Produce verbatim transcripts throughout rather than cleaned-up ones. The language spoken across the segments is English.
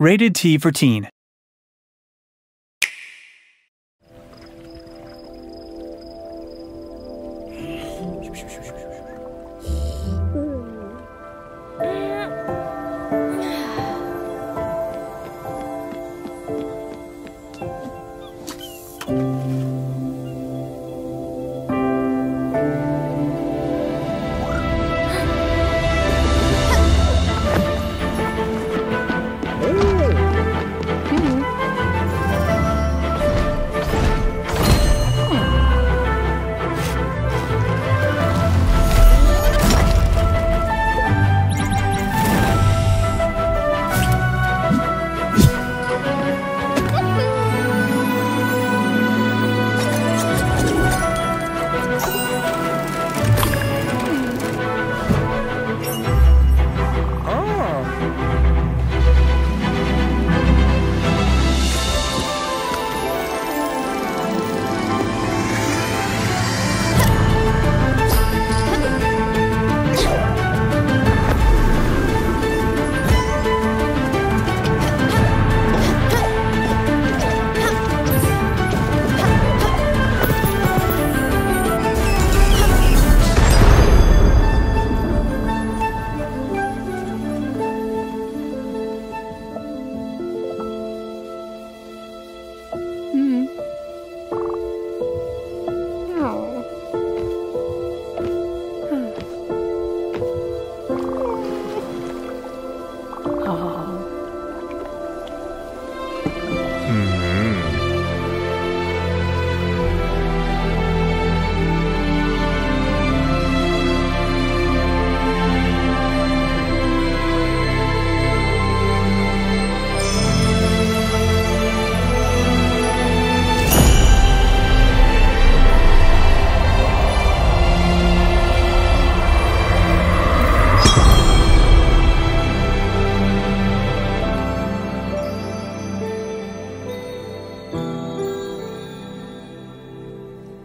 Rated T for Teen.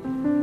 Thank you.